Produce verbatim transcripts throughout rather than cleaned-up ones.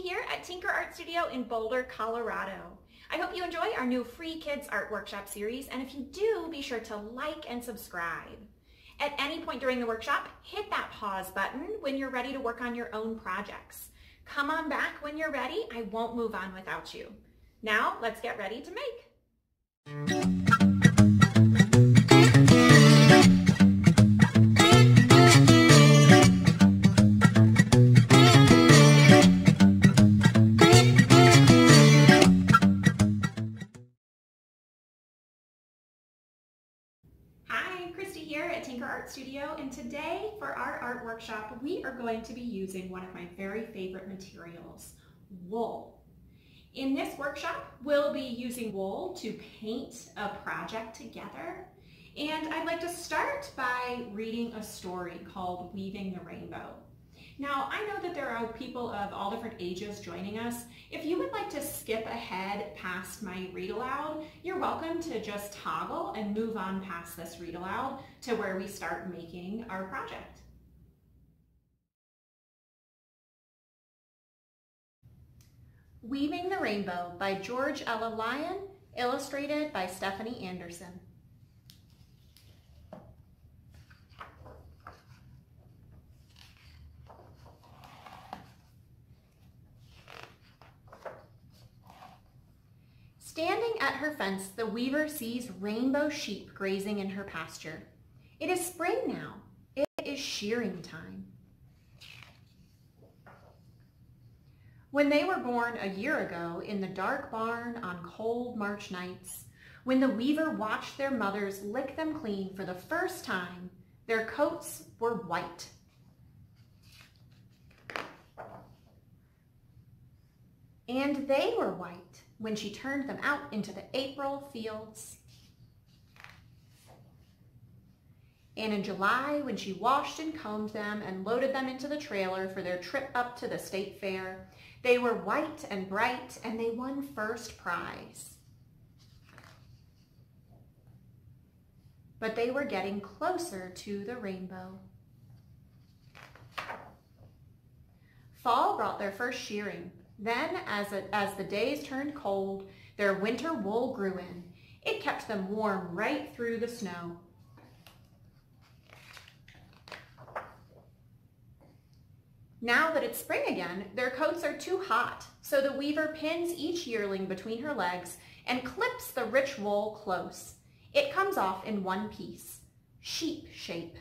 here at Tinker Art Studio in Boulder, Colorado. I hope you enjoy our new free kids art workshop series, and if you do, be sure to like and subscribe. At any point during the workshop, hit that pause button when you're ready to work on your own projects. Come on back when you're ready. I won't move on without you. Now, let's get ready to make. Here at Tinker Art Studio, and today for our art workshop we are going to be using one of my very favorite materials, wool. In this workshop we'll be using wool to paint a project together, and I'd like to start by reading a story called Weaving the Rainbow. Now I know that there are people of all different ages joining us. If you would like to skip ahead past my read aloud, you're welcome to just toggle and move on past this read aloud to where we start making our project. Weaving the Rainbow by George Ella Lyon, illustrated by Stephanie Anderson. Standing at her fence, the weaver sees rainbow sheep grazing in her pasture. It is spring now. It is shearing time. When they were born a year ago in the dark barn on cold March nights, when the weaver watched their mothers lick them clean for the first time, their coats were white. And they were white when she turned them out into the April fields. And in July, when she washed and combed them and loaded them into the trailer for their trip up to the state fair, they were white and bright, and they won first prize. But they were getting closer to the rainbow. Fall brought their first shearing. Then, as, a, as the days turned cold, their winter wool grew in. It kept them warm right through the snow. Now that it's spring again, their coats are too hot, so the weaver pins each yearling between her legs and clips the rich wool close. It comes off in one piece, sheep shape.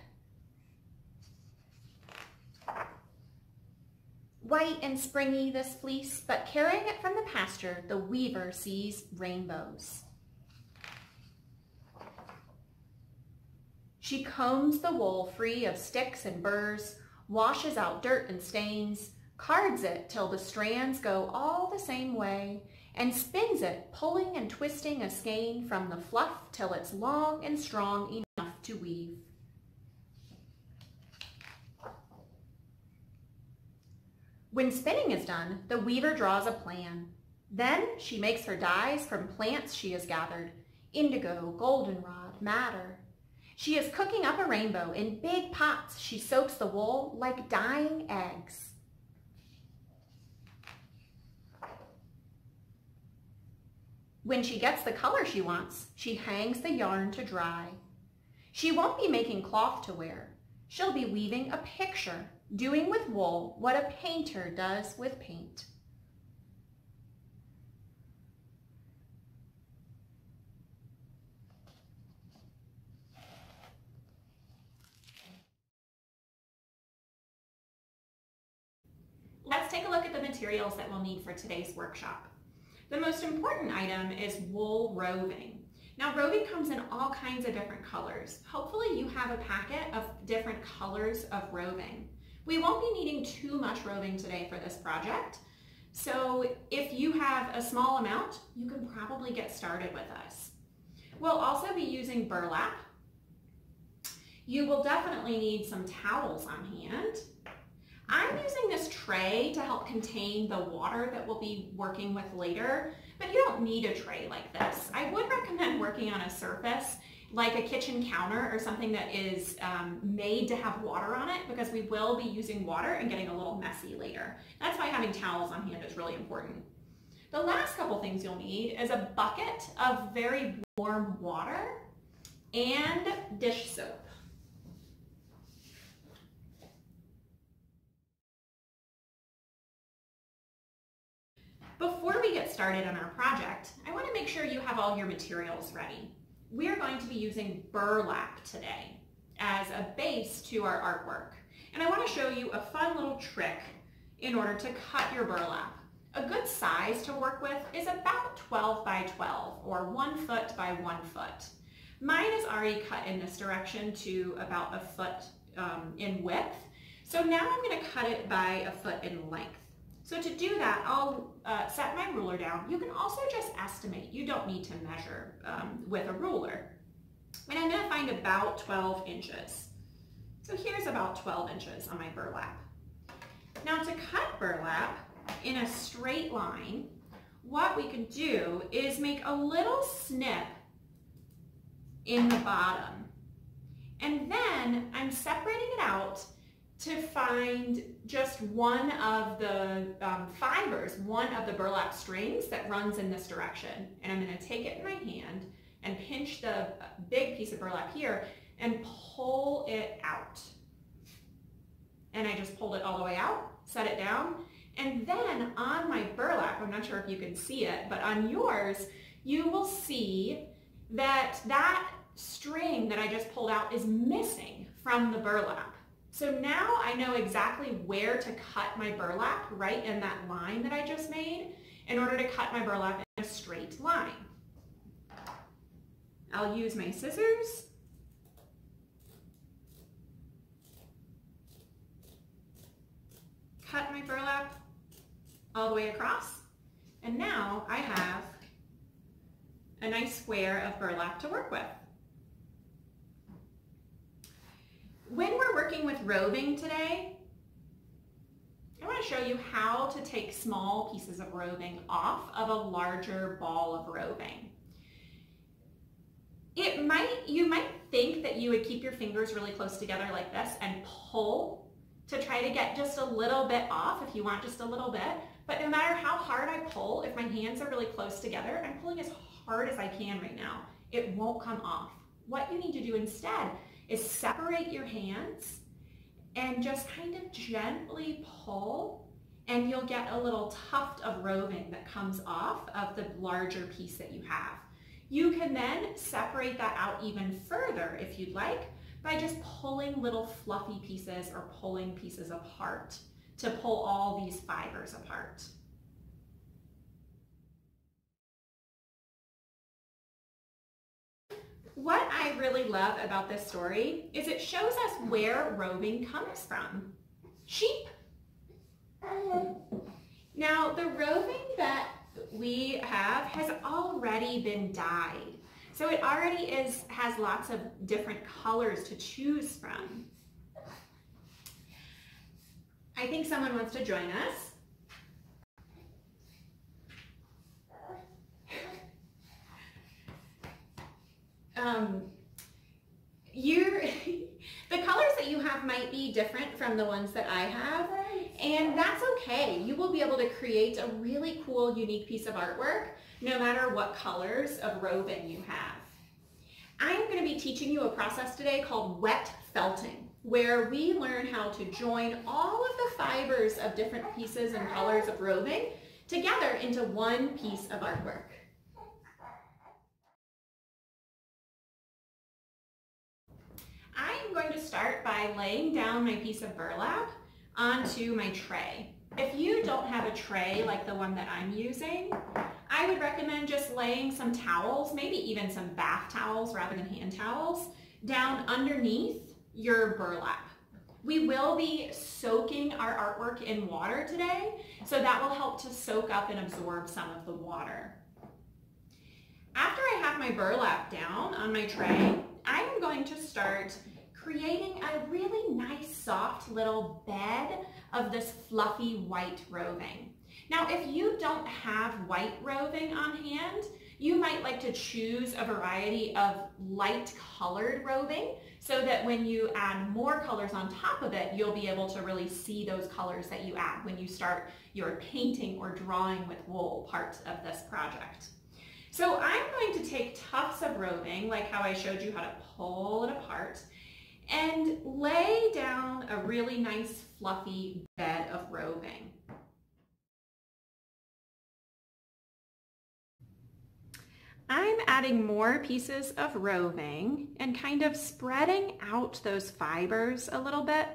White and springy this fleece, but carrying it from the pasture, the weaver sees rainbows. She combs the wool free of sticks and burrs, washes out dirt and stains, cards it till the strands go all the same way, and spins it, pulling and twisting a skein from the fluff till it's long and strong enough to weave. When spinning is done, the weaver draws a plan. Then she makes her dyes from plants she has gathered, indigo, goldenrod, madder. She is cooking up a rainbow in big pots. She soaks the wool like dyeing eggs. When she gets the color she wants, she hangs the yarn to dry. She won't be making cloth to wear. She'll be weaving a picture, doing with wool what a painter does with paint. Let's take a look at the materials that we'll need for today's workshop. The most important item is wool roving. Now, roving comes in all kinds of different colors. Hopefully you have a packet of different colors of roving. We won't be needing too much roving today for this project, so if you have a small amount, you can probably get started with us. We'll also be using burlap. You will definitely need some towels on hand. I'm using this tray to help contain the water that we'll be working with later, but you don't need a tray like this. I would recommend working on a surface like a kitchen counter or something that is um, made to have water on it, because we will be using water and getting a little messy later. That's why having towels on hand is really important. The last couple things you'll need is a bucket of very warm water and dish soap. Before we get started on our project, I want to make sure you have all your materials ready. We are going to be using burlap today as a base to our artwork. And I want to show you a fun little trick in order to cut your burlap. A good size to work with is about twelve by twelve, or one foot by one foot. Mine is already cut in this direction to about a foot um, in width. So now I'm going to cut it by a foot in length. So to do that, I'll uh, set my ruler down. You can also just estimate. You don't need to measure um, with a ruler. And I'm gonna find about twelve inches. So here's about twelve inches on my burlap. Now to cut burlap in a straight line, what we can do is make a little snip in the bottom. And then I'm separating it out to find just one of the um, fibers, one of the burlap strings that runs in this direction. And I'm going to take it in my hand and pinch the big piece of burlap here and pull it out. And I just pulled it all the way out, set it down, and then on my burlap, I'm not sure if you can see it, but on yours, you will see that that string that I just pulled out is missing from the burlap. So now I know exactly where to cut my burlap, right in that line that I just made, in order to cut my burlap in a straight line. I'll use my scissors. Cut my burlap all the way across. And now I have a nice square of burlap to work with. When we're working with roving today, I want to show you how to take small pieces of roving off of a larger ball of roving. It might, you might think that you would keep your fingers really close together like this and pull to try to get just a little bit off if you want just a little bit, but no matter how hard I pull, if my hands are really close together, I'm pulling as hard as I can right now. It won't come off. What you need to do instead is separate your hands and just kind of gently pull, and you'll get a little tuft of roving that comes off of the larger piece that you have. You can then separate that out even further if you'd like by just pulling little fluffy pieces or pulling pieces apart to pull all these fibers apart. What I really love about this story is it shows us where roving comes from. Sheep. Now, the roving that we have has already been dyed. So it already is has lots of different colors to choose from. I think someone wants to join us. Um, you're, the colors that you have might be different from the ones that I have, and that's okay. You will be able to create a really cool, unique piece of artwork no matter what colors of roving you have. I'm going to be teaching you a process today called wet felting, where we learn how to join all of the fibers of different pieces and colors of roving together into one piece of artwork. I'm going to start by laying down my piece of burlap onto my tray. If you don't have a tray like the one that I'm using, I would recommend just laying some towels, maybe even some bath towels rather than hand towels, down underneath your burlap. We will be soaking our artwork in water today, so that will help to soak up and absorb some of the water. After I have my burlap down on my tray, I'm going to start creating a really nice soft little bed of this fluffy white roving. Now if you don't have white roving on hand, You might like to choose a variety of light colored robing so that when you add more colors on top of it, you'll be able to really see those colors that you add when you start your painting or drawing with wool part of this project. So I'm going to take tufts of robing, like how I showed you how to pull it apart, and lay down a really nice fluffy bed of robing. I'm adding more pieces of robing and kind of spreading out those fibers a little bit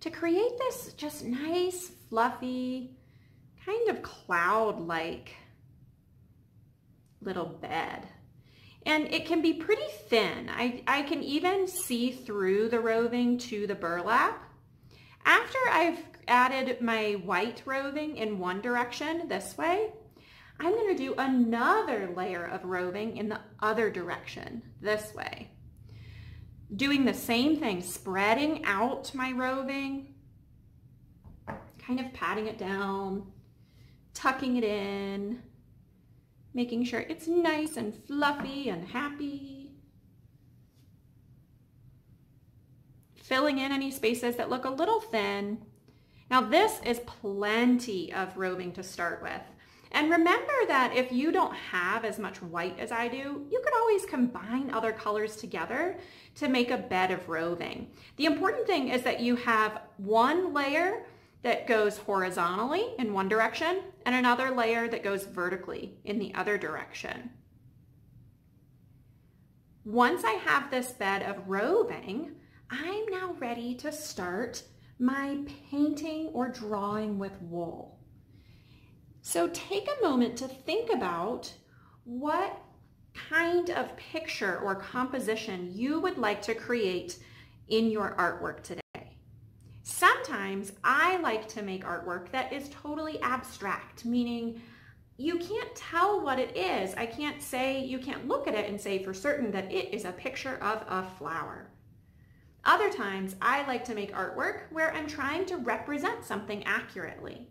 to create this just nice, fluffy, kind of cloud-like little bed. And it can be pretty thin. I, I can even see through the roving to the burlap. After I've added my white roving in one direction this way, I'm going to do another layer of roving in the other direction this way. Doing the same thing, spreading out my roving, kind of patting it down, tucking it in, making sure it's nice and fluffy and happy. Filling in any spaces that look a little thin. Now this is plenty of roving to start with. And remember that if you don't have as much white as I do, you could always combine other colors together to make a bed of roving. The important thing is that you have one layer that goes horizontally in one direction and another layer that goes vertically in the other direction. Once I have this bed of roving, I'm now ready to start my painting or drawing with wool. So take a moment to think about what kind of picture or composition you would like to create in your artwork today. Sometimes I like to make artwork that is totally abstract, meaning you can't tell what it is. I can't say, you can't look at it and say for certain that it is a picture of a flower. Other times I like to make artwork where I'm trying to represent something accurately.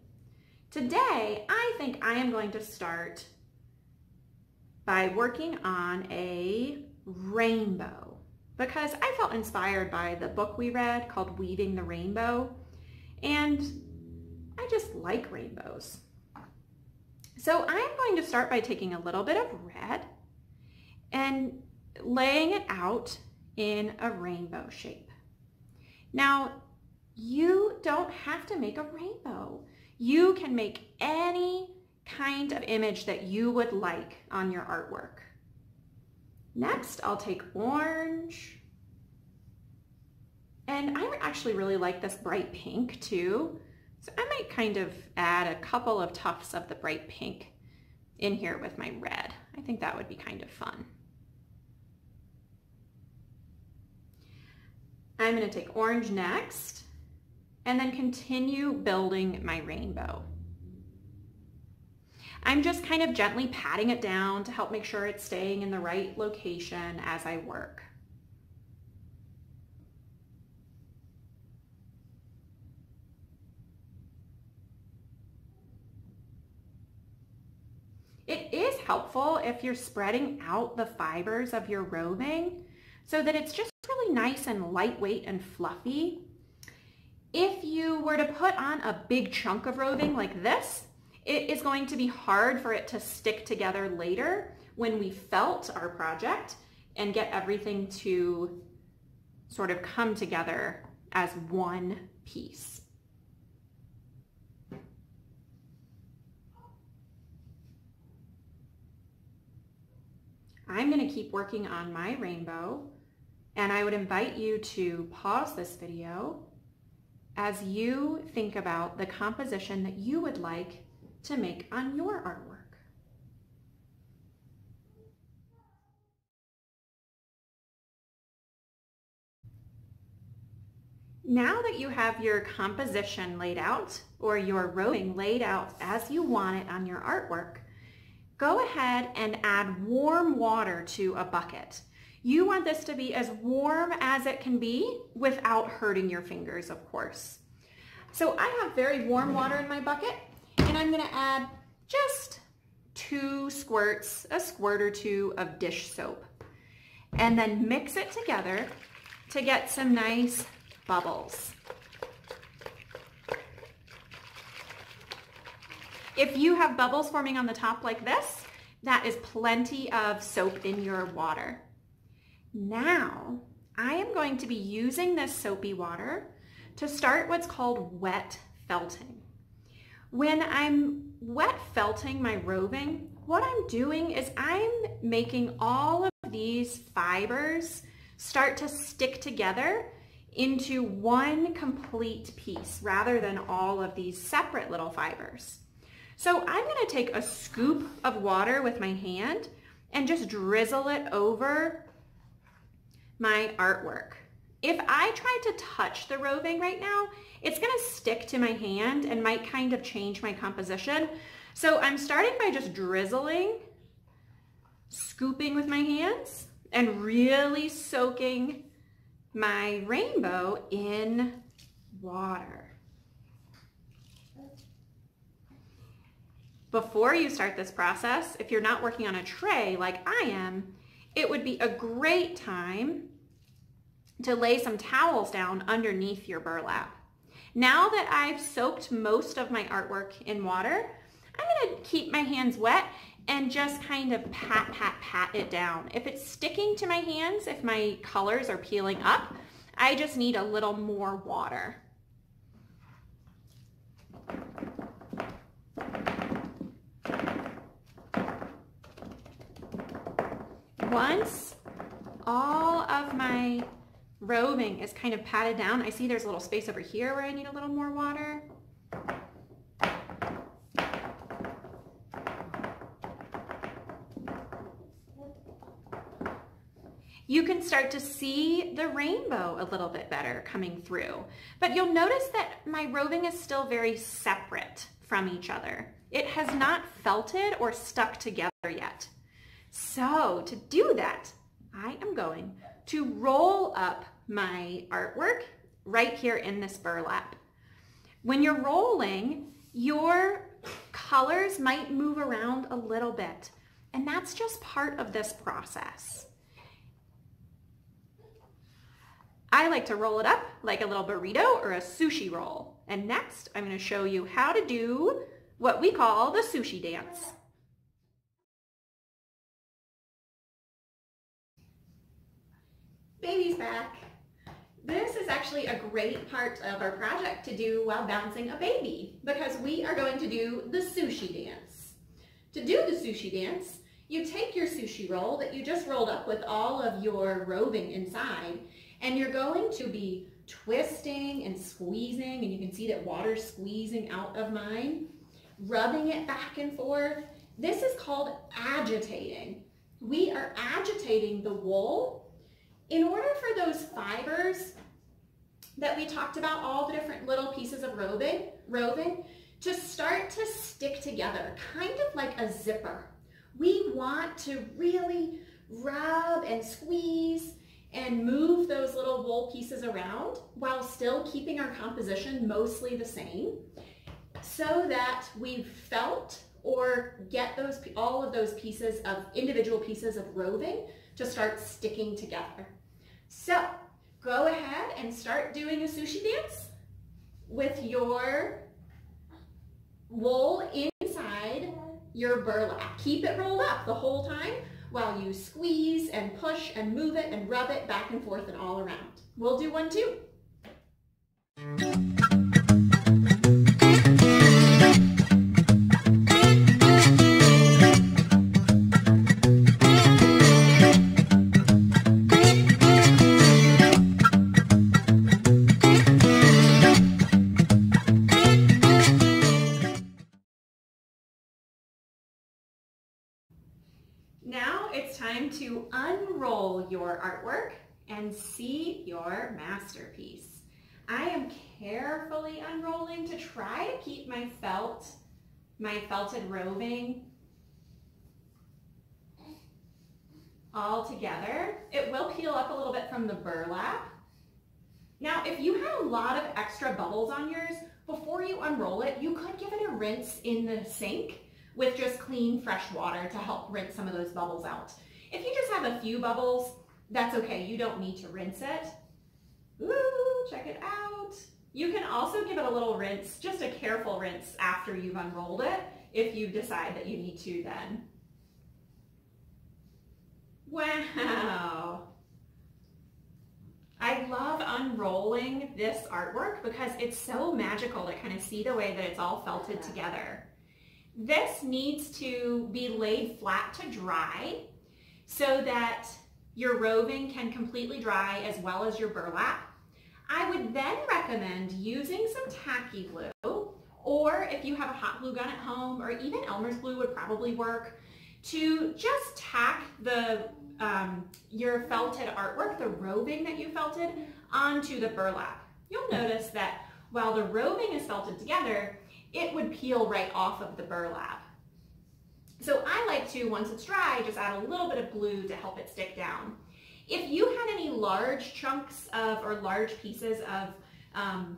Today, I think I am going to start by working on a rainbow because I felt inspired by the book we read called Weaving the Rainbow, and I just like rainbows. So I'm going to start by taking a little bit of red and laying it out in a rainbow shape. Now, you don't have to make a rainbow. You can make any kind of image that you would like on your artwork. Next, I'll take orange. And I actually really like this bright pink too. So I might kind of add a couple of tufts of the bright pink in here with my red. I think that would be kind of fun. I'm going to take orange next, and then continue building my rainbow. I'm just kind of gently patting it down to help make sure it's staying in the right location as I work. It is helpful if you're spreading out the fibers of your roving so that it's just really nice and lightweight and fluffy. If you were to put on a big chunk of roving like this, it is going to be hard for it to stick together later when we felt our project and get everything to sort of come together as one piece. I'm going to keep working on my rainbow, and I would invite you to pause this video as you think about the composition that you would like to make on your artwork. Now that you have your composition laid out or your roving laid out as you want it on your artwork, go ahead and add warm water to a bucket. You want this to be as warm as it can be without hurting your fingers, of course. So I have very warm water in my bucket, and I'm going to add just two squirts, a squirt or two of dish soap, and then mix it together to get some nice bubbles. If you have bubbles forming on the top like this, that is plenty of soap in your water. Now, I am going to be using this soapy water to start what's called wet felting. When I'm wet felting my roving, what I'm doing is I'm making all of these fibers start to stick together into one complete piece rather than all of these separate little fibers. So I'm going to take a scoop of water with my hand and just drizzle it over my artwork. If I try to touch the roving right now, it's going to stick to my hand and might kind of change my composition. So I'm starting by just drizzling, scooping with my hands, and really soaking my rainbow in water. Before you start this process, if you're not working on a tray like I am, it would be a great time to lay some towels down underneath your burlap. Now that I've soaked most of my artwork in water, I'm going to keep my hands wet and just kind of pat, pat, pat it down. If it's sticking to my hands, if my colors are peeling up, I just need a little more water. Once all of my roving is kind of patted down, I see there's a little space over here where I need a little more water. You can start to see the rainbow a little bit better coming through, but you'll notice that my roving is still very separate from each other. It has not felted or stuck together yet. So to do that, I am going to roll up my artwork right here in this burlap. When you're rolling, your colors might move around a little bit, and that's just part of this process. I like to roll it up like a little burrito or a sushi roll. And next, I'm going to show you how to do what we call the sushi dance. Baby's back. This is actually a great part of our project to do while bouncing a baby, because we are going to do the sushi dance. To do the sushi dance, you take your sushi roll that you just rolled up with all of your roving inside, and you're going to be twisting and squeezing, and you can see that water's squeezing out of mine, rubbing it back and forth. This is called agitating. We are agitating the wool in order for those fibers that we talked about, all the different little pieces of roving, roving, to start to stick together, kind of like a zipper. We want to really rub and squeeze and move those little wool pieces around while still keeping our composition mostly the same, so that we've felt or get those all of those pieces of individual pieces of roving to start sticking together. So go ahead and start doing a sushi dance with your wool inside your burlap. Keep it rolled up the whole time while you squeeze and push and move it and rub it back and forth and all around. We'll do one too. Now it's time to unroll your artwork and see your masterpiece. I am carefully unrolling to try to keep my felt, my felted roving all together. It will peel up a little bit from the burlap. Now, if you had a lot of extra bubbles on yours, before you unroll it, you could give it a rinse in the sink with just clean, fresh water to help rinse some of those bubbles out. If you just have a few bubbles, that's okay. You don't need to rinse it. Ooh, check it out. You can also give it a little rinse, just a careful rinse after you've unrolled it, if you decide that you need to then. Wow. I love unrolling this artwork because it's so magical to kind of see the way that it's all felted together. This needs to be laid flat to dry so that your roving can completely dry as well as your burlap. I would then recommend using some tacky glue, or if you have a hot glue gun at home, or even Elmer's glue would probably work, to just tack the um, your felted artwork, the roving that you felted, onto the burlap. You'll notice that while the roving is felted together, it would peel right off of the burlap. So I like to, once it's dry, just add a little bit of glue to help it stick down. If you had any large chunks of, or large pieces of um,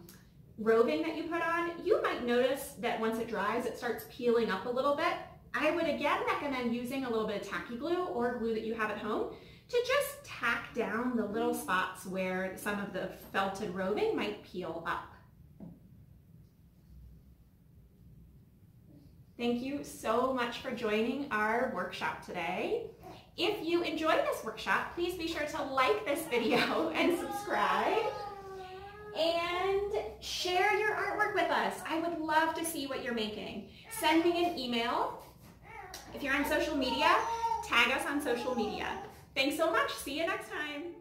roving that you put on, you might notice that once it dries, it starts peeling up a little bit. I would again recommend using a little bit of tacky glue or glue that you have at home to just tack down the little spots where some of the felted roving might peel up. Thank you so much for joining our workshop today. If you enjoyed this workshop, please be sure to like this video and subscribe and share your artwork with us. I would love to see what you're making. Send me an email. If you're on social media, tag us on social media. Thanks so much. See you next time.